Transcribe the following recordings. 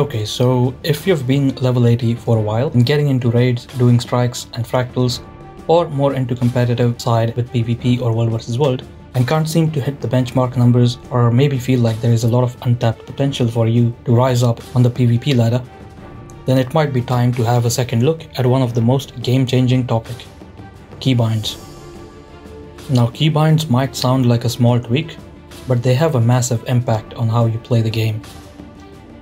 Okay, so if you've been level 80 for a while and getting into raids, doing strikes and fractals, or more into competitive side with PvP or world versus world, and can't seem to hit the benchmark numbers, or maybe feel like there is a lot of untapped potential for you to rise up on the PvP ladder, then it might be time to have a second look at one of the most game-changing topic, keybinds. Now, keybinds might sound like a small tweak, but they have a massive impact on how you play the game.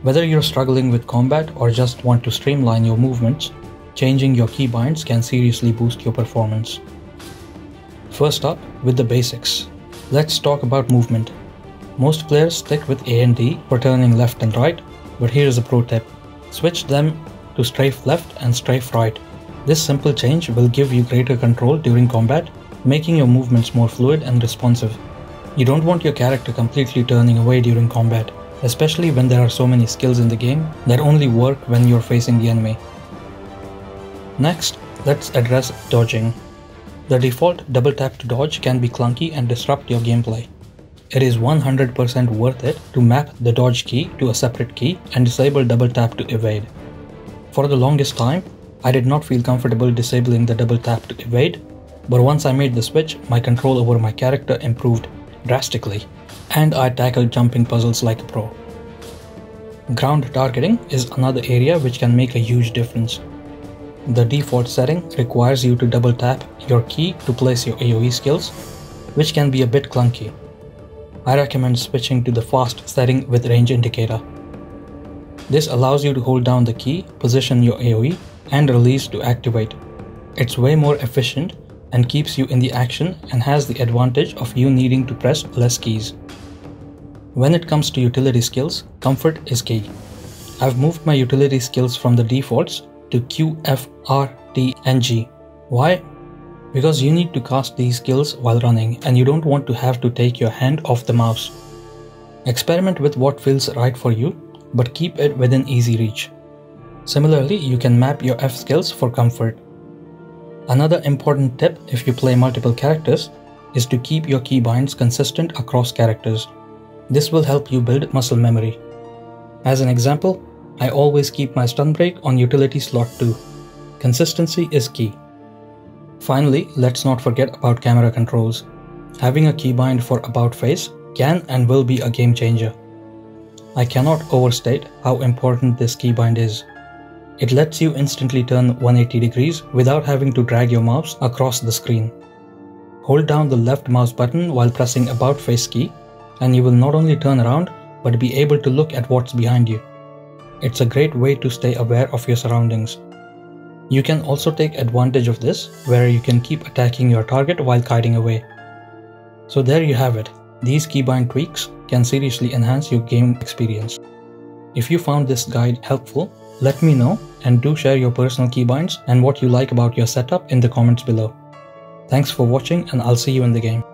Whether you're struggling with combat or just want to streamline your movements, changing your keybinds can seriously boost your performance. First up, with the basics. Let's talk about movement. Most players stick with A and D for turning left and right, but here's a pro tip. Switch them to strafe left and strafe right. This simple change will give you greater control during combat, making your movements more fluid and responsive. You don't want your character completely turning away during combat, especially when there are so many skills in the game that only work when you're facing the enemy. Next, let's address dodging. The default double tap to dodge can be clunky and disrupt your gameplay. It is 100% worth it to map the dodge key to a separate key and disable double tap to evade. For the longest time, I did not feel comfortable disabling the double tap to evade, but once I made the switch, my control over my character improved drastically, and I tackled jumping puzzles like a pro. Ground targeting is another area which can make a huge difference. The default setting requires you to double tap your key to place your AoE skills, which can be a bit clunky. I recommend switching to the fast setting with range indicator. This allows you to hold down the key, position your AoE, and release to activate. It's way more efficient and keeps you in the action and has the advantage of you needing to press less keys. When it comes to utility skills, comfort is key. I've moved my utility skills from the defaults to Q, F, R, T, and G. Why? Because you need to cast these skills while running and you don't want to have to take your hand off the mouse. Experiment with what feels right for you, but keep it within easy reach. Similarly, you can map your F skills for comfort. Another important tip if you play multiple characters is to keep your keybinds consistent across characters. This will help you build muscle memory. As an example, I always keep my stun break on utility slot 2. Consistency is key. Finally, let's not forget about camera controls. Having a keybind for about face can and will be a game changer. I cannot overstate how important this keybind is. It lets you instantly turn 180 degrees without having to drag your mouse across the screen. Hold down the left mouse button while pressing about face key, and you will not only turn around but be able to look at what's behind you. It's a great way to stay aware of your surroundings. You can also take advantage of this, where you can keep attacking your target while kiting away. So there you have it. These keybind tweaks can seriously enhance your game experience. If you found this guide helpful, let me know and do share your personal keybinds and what you like about your setup in the comments below. Thanks for watching, and I'll see you in the game.